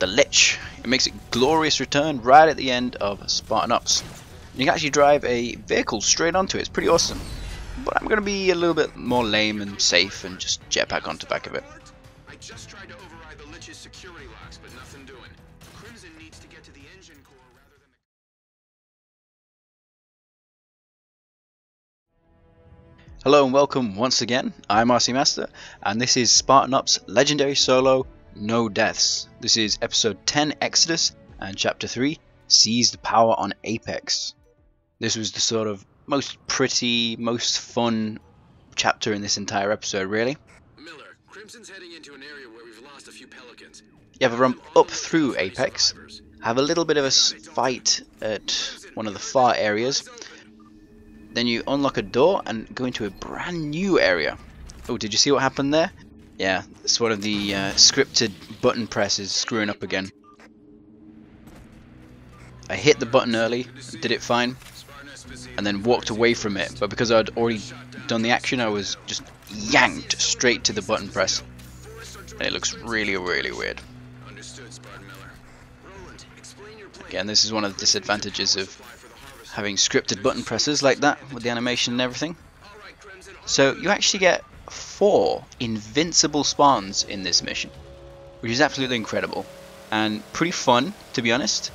the Lich. It makes a glorious return right at the end of Spartan Ops. You can actually drive a vehicle straight onto it. It's pretty awesome. But I'm going to be a little bit more lame and safe and just jetpack onto the back of it. I just tried to override the Lich's security locks, but nothing doing. Crimson needs to get to the engine core rather than the... Hello and welcome once again. I'm RC Master, and this is Spartan Ops Legendary Solo No Deaths. This is episode 10, Exodus, and chapter 3, Seize the Power on Apex. This was the sort of most pretty, most fun chapter in this entire episode, really. Miller, Crimson's heading into an area where we've lost a few pelicans. You have a run up through Apex, have a little bit of a fight at one of the far areas, then you unlock a door and go into a brand new area. Oh, did you see what happened there? Yeah, it's one of the scripted button presses screwing up again. I hit the button early, did it fine, and then walked away from it, but because I'd already done the action I was just yanked straight to the button press, and it looks really weird. Again, this is one of the disadvantages of having scripted button presses like that with the animation and everything. So you actually get 4 invincible Spartans in this mission, which is absolutely incredible and pretty fun, to be honest.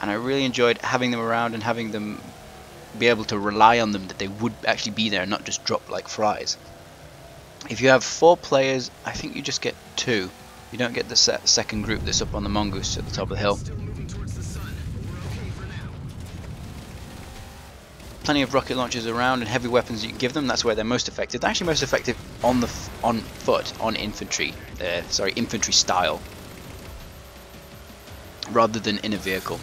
And I really enjoyed having them around and having them be able to rely on them, that they would actually be there and not just drop like flies. If you have 4 players, I think you just get 2. You don't get the second group that's up on the mongoose at the top of the hill. Plenty of rocket launchers around and heavy weapons you can give them. That's where they're most effective. They're actually most effective on the infantry style, rather than in a vehicle.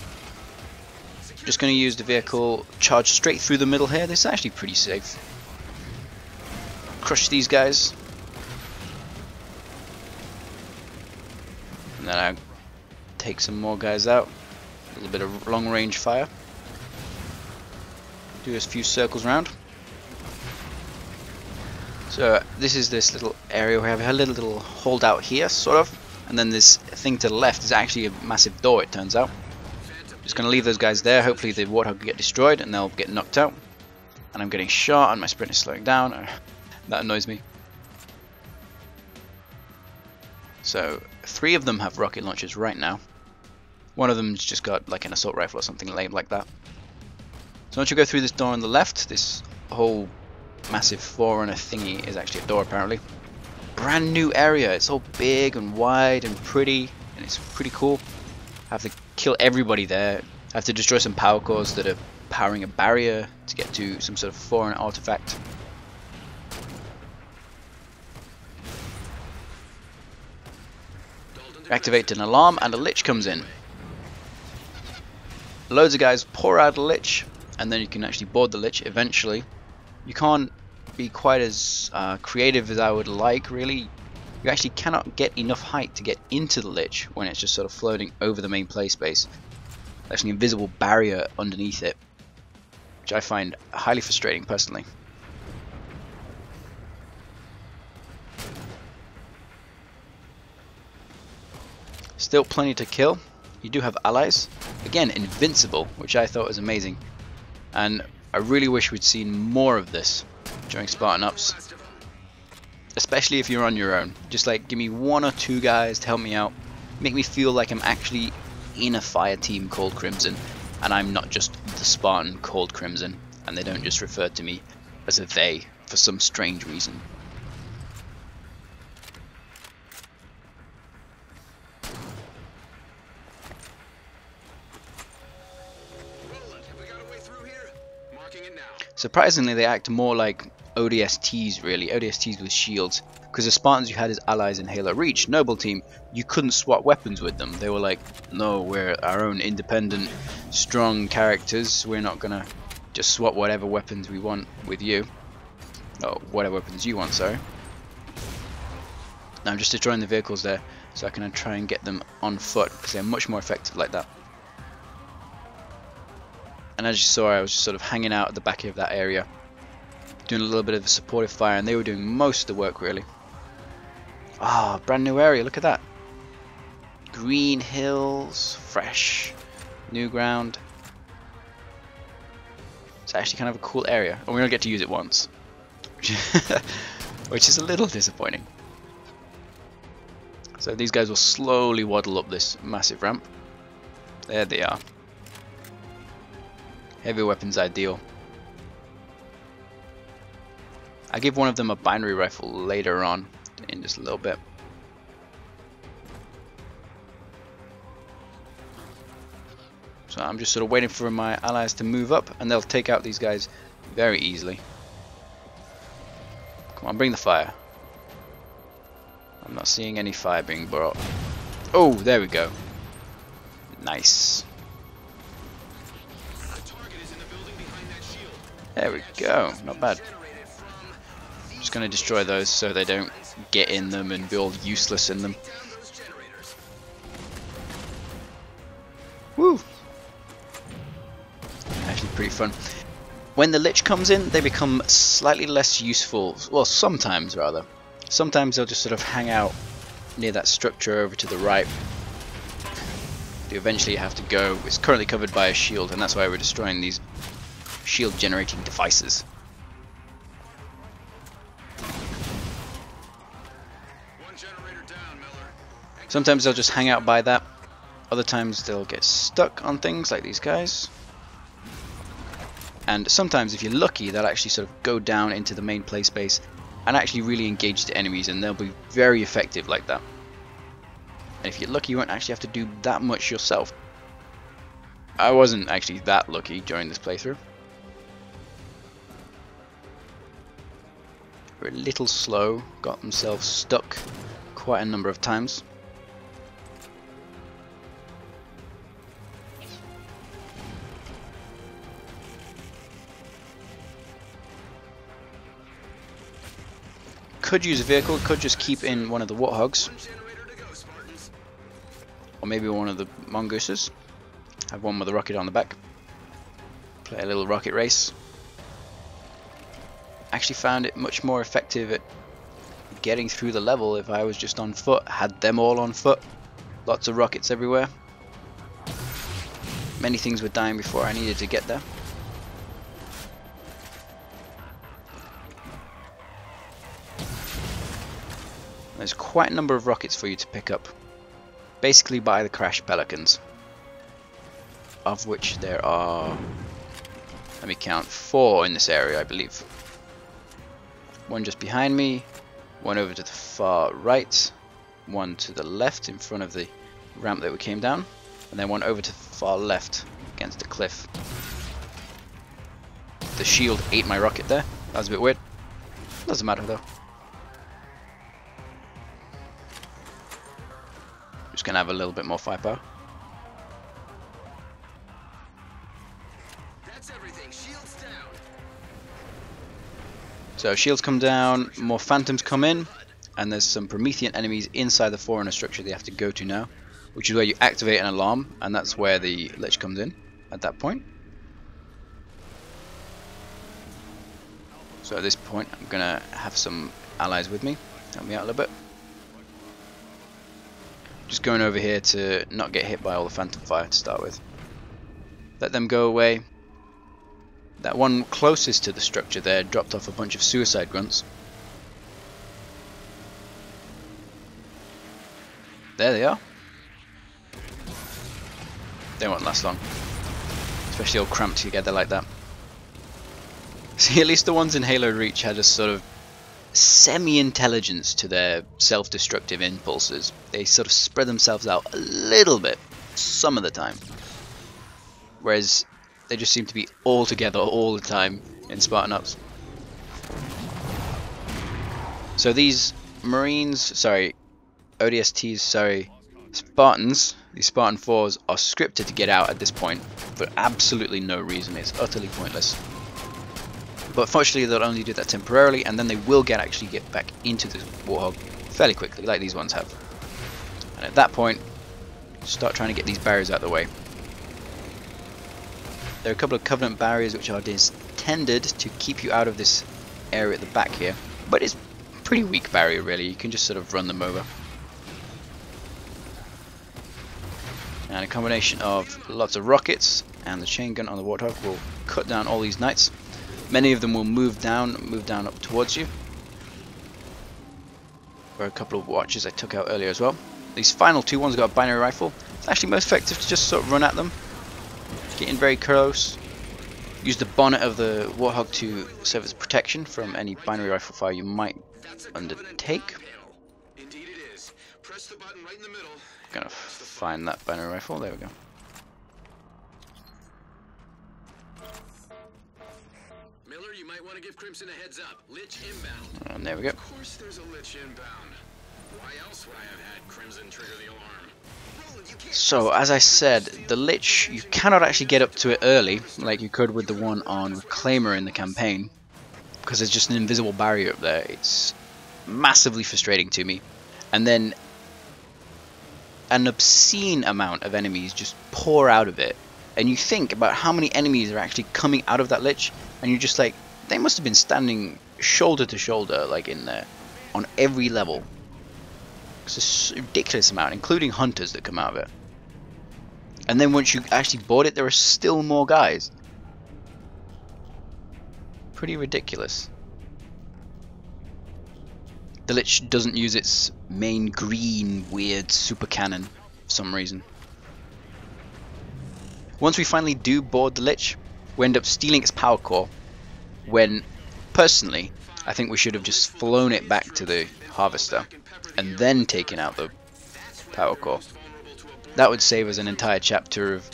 Just going to use the vehicle charge straight through the middle here. This is actually pretty safe. Crush these guys. And then I take some more guys out. A little bit of long range fire. Do a few circles around. So this is this little area. We have a little holdout here, sort of. And then this thing to the left is actually a massive door, it turns out. Just going to leave those guys there. Hopefully the warthog can get destroyed and they'll get knocked out. And I'm getting shot and my sprint is slowing down. That annoys me. So 3 of them have rocket launchers right now. One of them's just got like an assault rifle or something lame like that. So once you go through this door on the left, this whole massive Forerunner thingy is actually a door apparently. Brand new area. It's all big and wide and pretty, and it's pretty cool. I have to kill everybody there. I have to destroy some power cores that are powering a barrier to get to some sort of foreign artifact. Activate an alarm and a Lich comes in. Loads of guys pour out a Lich, and then you can actually board the Lich eventually. You can't be quite as creative as I would like, really. You actually cannot get enough height to get into the Lich when it's just sort of floating over the main play space. There's an invisible barrier underneath it, which I find highly frustrating personally. Still plenty to kill. You do have allies. Again, invincible, which I thought was amazing. And I really wish we'd seen more of this during Spartan Ops. Especially if you're on your own. Just like give me 1 or 2 guys to help me out. Make me feel like I'm actually in a fire team called Crimson. And I'm not just the Spartan called Crimson. And they don't just refer to me as a they for some strange reason. Surprisingly, they act more like ODSTs, really. ODSTs with shields, because the Spartans you had as allies in Halo Reach, Noble Team, you couldn't swap weapons with them. They were like, no, we're our own independent, strong characters. We're not gonna just swap whatever weapons we want with you. Oh, whatever weapons you want, sorry. Now I'm just destroying the vehicles there, so I can try and get them on foot, because they're much more effective like that. And as you saw, I was just sort of hanging out at the back of that area, doing a little bit of supportive fire, and they were doing most of the work really. Ah, brand new area, look at that. green hills, fresh, new ground. It's actually kind of a cool area, and we only get to use it once, which is a little disappointing. So these guys will slowly waddle up this massive ramp. There they are. Heavy weapons ideal. I give one of them a binary rifle later on, in just a little bit. So I'm just sort of waiting for my allies to move up, and they'll take out these guys very easily. Come on, bring the fire. I'm not seeing any fire being brought. Oh, there we go. Nice. There we go, not bad. I'm just going to destroy those so they don't get in them and be all useless in them. Woo! Actually pretty fun. When the Lich comes in, they become slightly less useful. Well, sometimes rather. Sometimes they'll just sort of hang out near that structure over to the right. You eventually have to go. It's currently covered by a shield, and that's why we're destroying these shield generating devices. Sometimes they'll just hang out by that, other times they'll get stuck on things like these guys, and sometimes if you're lucky they'll actually sort of go down into the main play space and actually really engage the enemies, and they'll be very effective like that. And if you're lucky you won't actually have to do that much yourself. I wasn't actually that lucky during this playthrough. We're a little slow, got themselves stuck quite a number of times. Could use a vehicle, could just keep in one of the warthogs, or maybe one of the mongooses. Have one with a rocket on the back, play a little rocket race. Actually found it much more effective at getting through the level if I was just on foot. Had them all on foot, lots of rockets everywhere. Many things were dying before I needed to get there. There's quite a number of rockets for you to pick up, basically by the Crash Pelicans, of which there are, let me count, 4 in this area I believe. One just behind me, one over to the far right, one to the left in front of the ramp that we came down, and then one over to the far left against the cliff. The shield ate my rocket there, that was a bit weird. Doesn't matter though. Just gonna have a little bit more firepower. So shields come down, more phantoms come in, and there's some Promethean enemies inside the Forerunner structure they have to go to now, which is where you activate an alarm, and that's where the Lich comes in at that point. So at this point I'm gonna have some allies with me, help me out a little bit. Just going over here to not get hit by all the phantom fire to start with. Let them go away. That one closest to the structure there dropped off a bunch of suicide grunts. There they are. They won't last long. Especially all cramped together like that. See, at least the ones in Halo Reach had a sort of semi-intelligence to their self-destructive impulses. They sort of spread themselves out a little bit, some of the time. Whereas they just seem to be all together all the time in Spartan Ops. So these Marines, sorry, ODSTs, sorry, Spartans, these Spartan 4s are scripted to get out at this point for absolutely no reason. It's utterly pointless. But fortunately they'll only do that temporarily, and then they will actually get back into the warthog fairly quickly, like these ones have. And at that point, start trying to get these barriers out of the way. There are a couple of Covenant barriers which are intended to keep you out of this area at the back here, but it's a pretty weak barrier really, you can just sort of run them over. And a combination of lots of rockets and the chain gun on the Warthog will cut down all these knights. Many of them will move down up towards you. There are a couple of watches I took out earlier as well. These final two ones got a binary rifle. It's actually most effective to just sort of run at them, get in very close, use the bonnet of the Warthog to serve as protection from any binary rifle fire you might undertake. Indeed it is. Press the button right in the middle. I'm gonna find that binary rifle. There we go. Miller, you might want to give Crimson a heads up. Lich inbound. And there we go. Of course there's a Lich inbound. Why else would I have had Crimson trigger the alarm? So, as I said, the Lich, you cannot actually get up to it early, like you could with the one on Reclaimer in the campaign, because there's just an invisible barrier up there. It's massively frustrating to me. And then an obscene amount of enemies just pour out of it, and you think about how many enemies are actually coming out of that Lich, and you're just like, they must have been standing shoulder to shoulder, like in there, on every level. It's a ridiculous amount, including hunters that come out of it. And then once you actually board it, there are still more guys. Pretty ridiculous. The Lich doesn't use its main green weird super cannon for some reason. Once we finally do board the Lich, we end up stealing its power core, when personally I think we should have just flown it back to the Harvester and then taken out the power core. That would save us an entire chapter of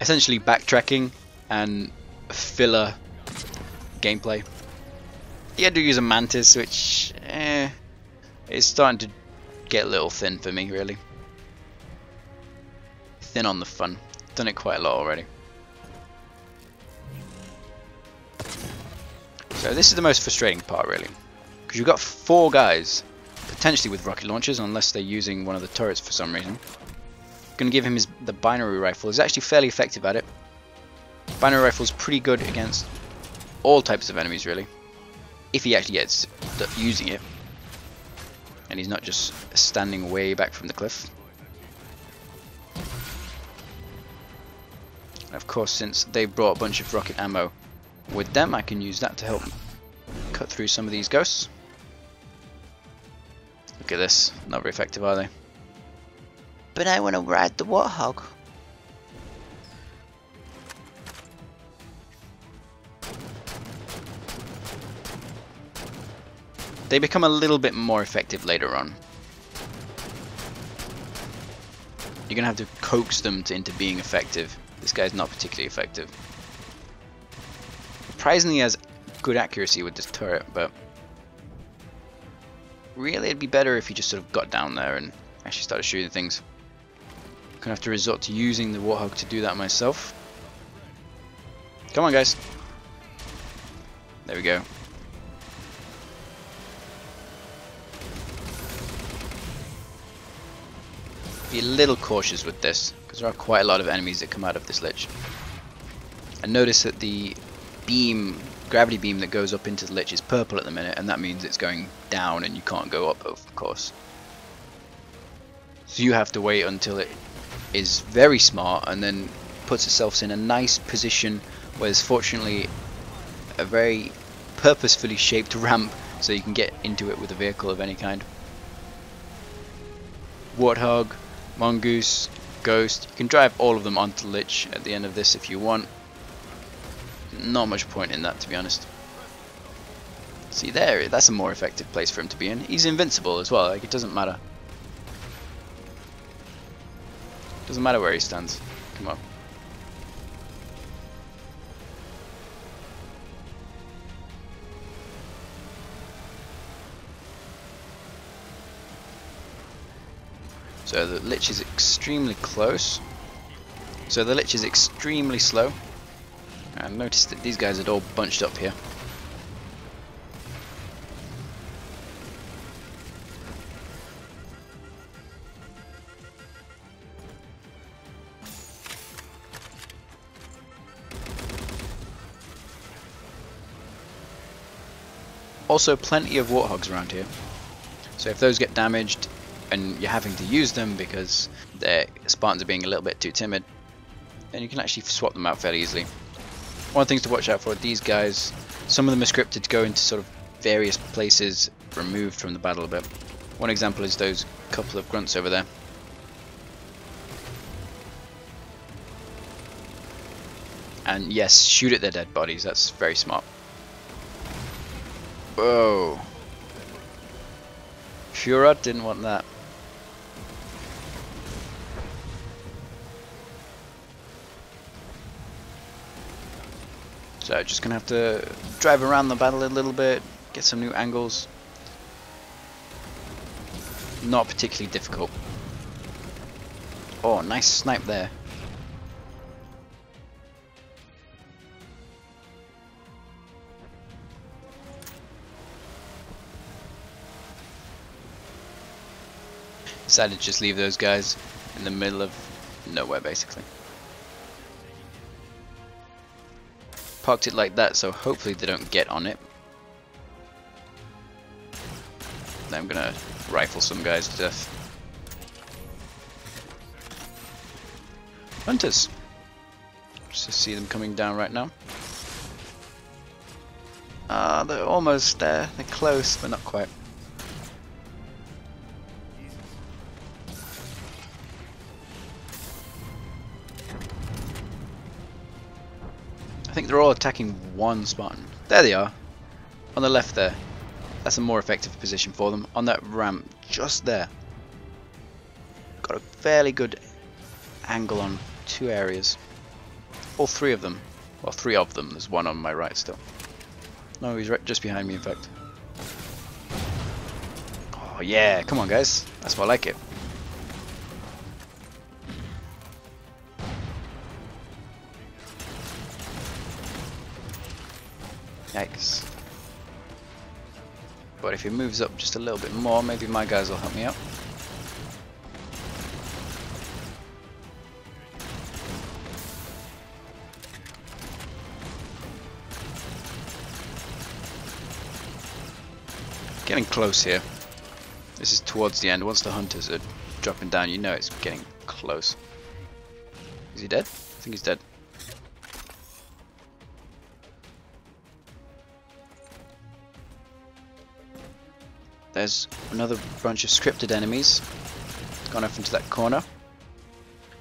essentially backtracking and filler gameplay. Yeah, I do use a Mantis, which is starting to get a little thin for me, really. Thin on the fun. Done it quite a lot already. So this is the most frustrating part, really, because you've got four guys potentially with rocket launchers, unless they're using one of the turrets for some reason. Going to give him the binary rifle. He's actually fairly effective at it. Binary rifle's pretty good against all types of enemies, really, if he actually gets using it, and he's not just standing way back from the cliff. And of course, since they brought a bunch of rocket ammo with them, I can use that to help cut through some of these ghosts. Look at this, not very effective, are they? But I want to ride the Warthog. They become a little bit more effective later on. You're going to have to coax them into being effective. This guy's not particularly effective. Surprisingly has good accuracy with this turret, but really it'd be better if he just sort of got down there and actually started shooting things. I'm gonna have to resort to using the Warthog to do that myself. Come on, guys. There we go. Be a little cautious with this, because there are quite a lot of enemies that come out of this Lich. And notice that the gravity beam that goes up into the Lich is purple at the minute, and that means it's going down and you can't go up, of course. So you have to wait until it is very smart and then puts itself in a nice position where there's fortunately a very purposefully shaped ramp so you can get into it with a vehicle of any kind. Warthog, Mongoose, Ghost, you can drive all of them onto the Lich at the end of this if you want. Not much point in that, to be honest. See there, that's a more effective place for him to be in. He's invincible as well, like it doesn't matter. Doesn't matter where he stands. Come on. So the Lich is extremely close. So the Lich is extremely slow. And notice that these guys are all bunched up here. Also plenty of Warthogs around here, so if those get damaged and you're having to use them because the Spartans are being a little bit too timid, and you can actually swap them out fairly easily. One of the things to watch out for these guys, some of them are scripted to go into sort of various places removed from the battle a bit. One example is those couple of grunts over there. And yes, shoot at their dead bodies, that's very smart. Whoa. Fuel Rod didn't want that. So just gonna have to drive around the battle a little bit, get some new angles. Not particularly difficult. Oh, nice snipe there. Decided to just leave those guys in the middle of nowhere, basically. Parked it like that, so hopefully they don't get on it. Then I'm gonna rifle some guys to death. Hunters! Just to see them coming down right now. Ah, they're almost there. They're close, but not quite. I think they're all attacking one Spartan. There they are, on the left there. That's a more effective position for them, on that ramp just there. Got a fairly good angle on two areas. All three of them. Well, three of them. There's one on my right still. No, he's right just behind me, in fact. Oh yeah, come on guys. That's more like it. Yikes. But if he moves up just a little bit more, maybe my guys will help me out. Getting close here. This is towards the end. Once the hunters are dropping down, you know it's getting close. Is he dead? I think he's dead. There's another bunch of scripted enemies. Gone off into that corner.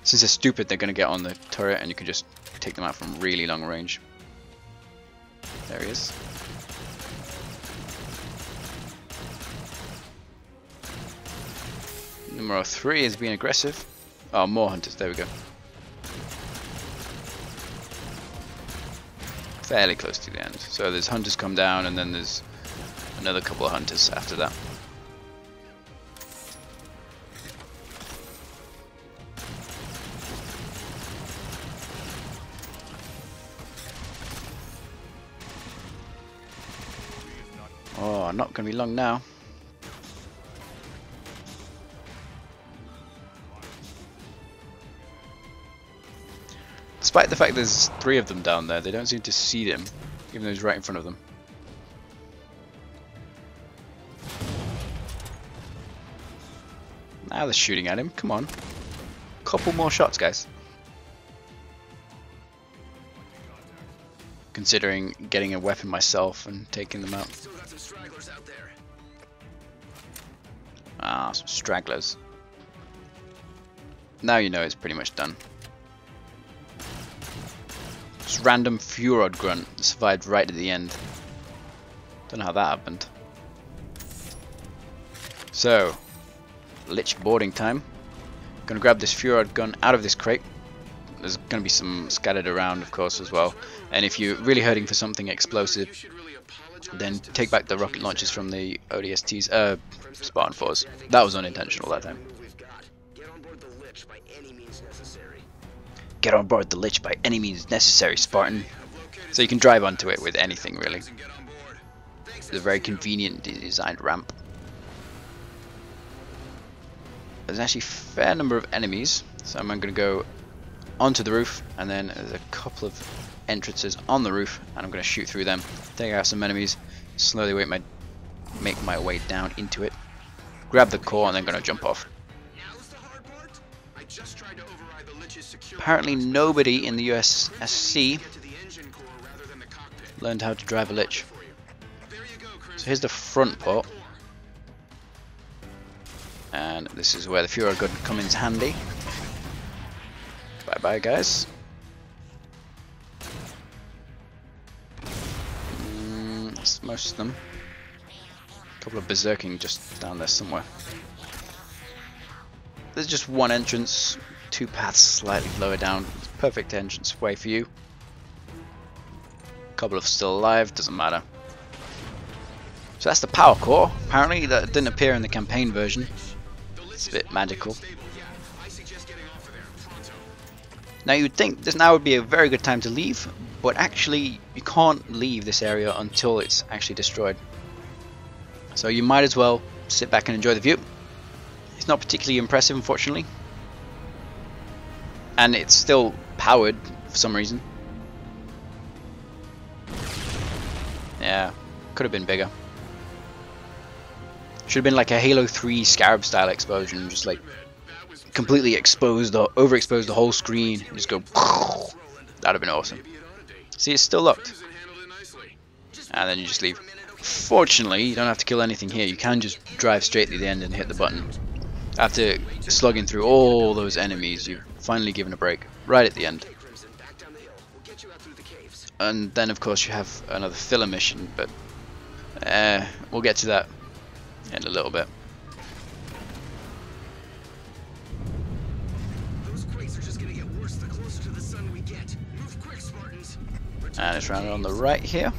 Since they're stupid, they're going to get on the turret and you can just take them out from really long range. There he is. Numero 3 is being aggressive. Oh, more hunters. There we go. Fairly close to the end. So there's hunters come down and then there's another couple of hunters after that. Oh, not going to be long now. Despite the fact there's three of them down there, they don't seem to see them, even though he's right in front of them. Now they're shooting at him, come on. Couple more shots, guys. Considering getting a weapon myself and taking them out. Ah, some stragglers. Now you know it's pretty much done. This random Fuel Rod grunt survived right at the end. Don't know how that happened. So, Lich boarding time. Gonna grab this Fuel Rod gun out of this crate. There's gonna be some scattered around, of course, as well. And if you're really hurting for something explosive, then take back the rocket launchers from the ODSTs, Spartan 4s. That was unintentional that time. Get on board the Lich by any means necessary, Spartan. So you can drive onto it with anything, really. It's a very conveniently designed ramp. There's actually a fair number of enemies, so I'm going to go onto the roof, and then there's a couple of entrances on the roof, and I'm going to shoot through them, take out some enemies, slowly make my way down into it. grab the core and then gonna jump off. Now's the hard part. I just tried to override the Lich's security. Apparently nobody in the USSC learned how to drive a Lich. So here's the front port. And this is where the Fuel Rod Gun comes in handy. Bye bye guys. That's most of them. A couple of berserking just down there somewhere. There's just one entrance, two paths slightly lower down. Perfect entrance way for you. A couple of still alive, doesn't matter. So that's the power core. Apparently that didn't appear in the campaign version. It's a bit magical. Now you'd think this now would be a very good time to leave, but actually you can't leave this area until it's actually destroyed. So you might as well sit back and enjoy the view. It's not particularly impressive, unfortunately. And it's still powered for some reason. Yeah, could have been bigger. Should have been like a Halo 3 Scarab style explosion, just like completely exposed or overexposed the whole screen and just go. That'd have been awesome. See, it's still locked. And then you just leave. Fortunately, you don't have to kill anything here. You can just drive straight to the end and hit the button. After slugging through all those enemies, you've finally given a break right at the end. And then, of course, you have another filler mission, but we'll get to that in a little bit. And it's round on the right here.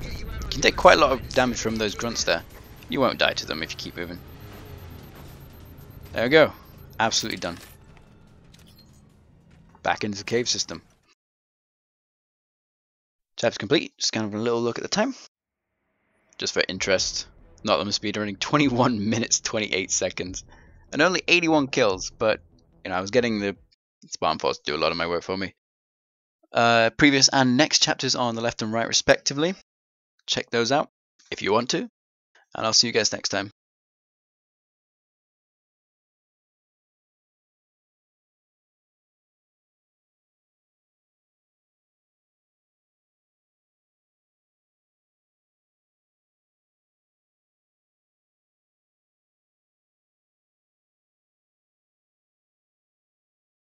You can take quite a lot of damage from those grunts there. You won't die to them if you keep moving. There we go. Absolutely done. Back into the cave system. Tab's complete. Just kind of a little look at the time. Just for interest. Not that I'm speedrunning. 21 minutes, 28 seconds. And only 81 kills. But, you know, I was getting the Spartan Force to do a lot of my work for me. Previous and next chapters are on the left and right respectively. Check those out if you want to, and I'll see you guys next time.